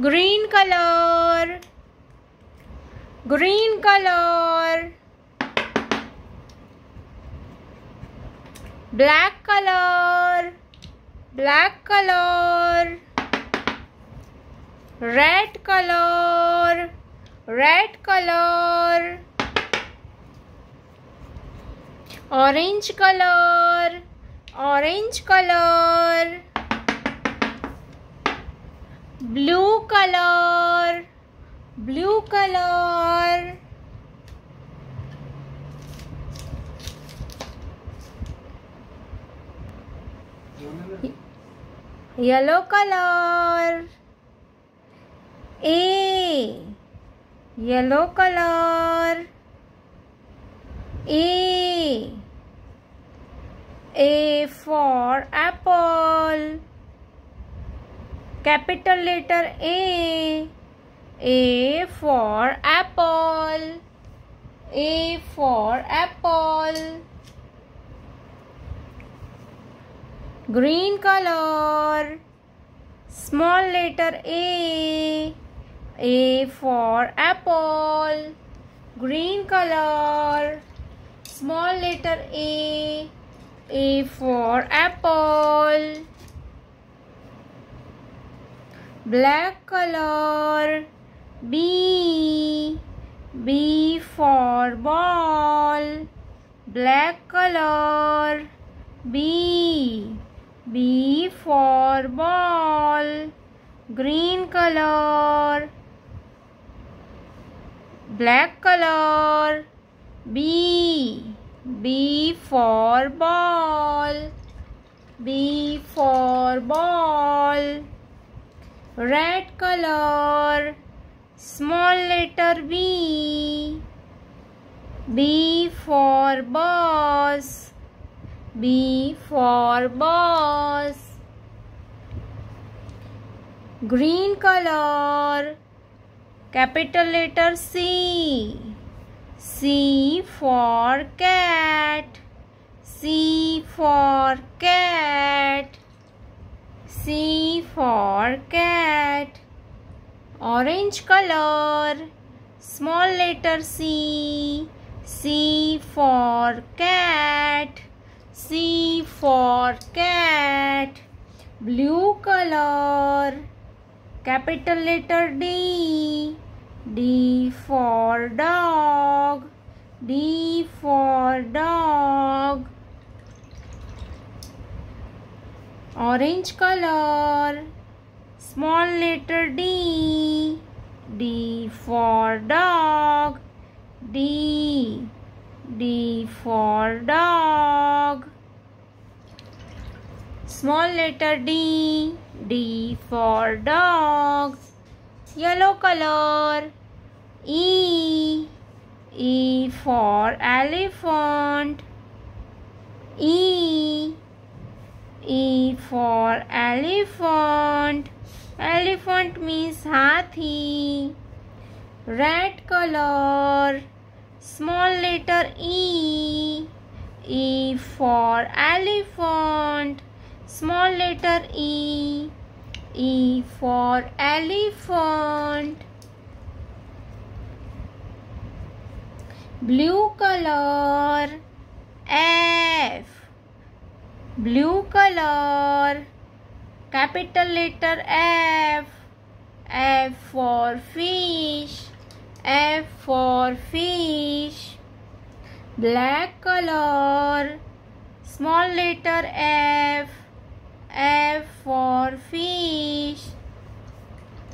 green color, green color, black color, black color, red color, red color, orange color, orange color, blue color, blue color, yellow color, A, yellow color, A for apple, capital letter A for apple, A for apple, green color, small letter A for apple, green color, small letter A for apple, black color, B for ball, black color, B for ball, green color, black color, B for ball, B for ball, red color, small letter B for boss, B for boss, green color, capital letter C for cat, C for cat, C for cat, orange color, small letter C for cat, C for cat, blue color, capital letter D for dog, D for dog, orange color, small letter D for dog, D for dog, small letter D for dogs, yellow color, E for elephant, E for elephant, elephant means hathi, red color, small letter E for elephant, small letter E for elephant, blue color, F, blue color, capital letter F, F for fish, F for fish, black color, small letter F, F for fish,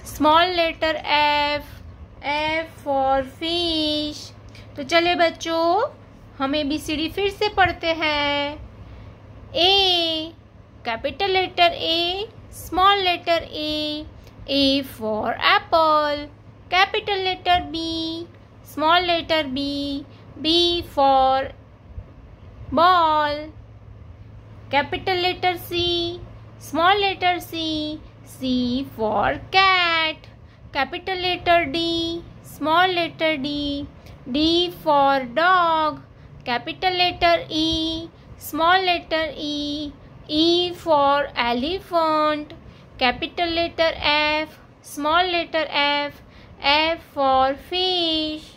small letter F, F for fish। तो चले बच्चों हम ABCD फिर से पढ़ते हैं। A, capital letter A, small letter A, A for apple, capital letter B, small letter B, B for ball, capital letter C, small letter C, C for cat, capital letter D, small letter D, D for dog, capital letter E, small letter E, E for elephant, capital letter F, Small letter F, F for fish.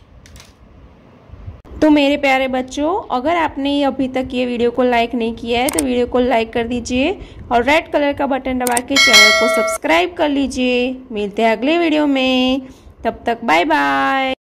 तो मेरे प्यारे बच्चों, अगर आपने अभी तक ये video को लाइक नहीं किया है तो वीडियो को लाइक कर दीजिए और रेड कलर का बटन दबा के चैनल को सब्सक्राइब कर लीजिए। मिलते हैं अगले वीडियो में, तब तक बाय बाय।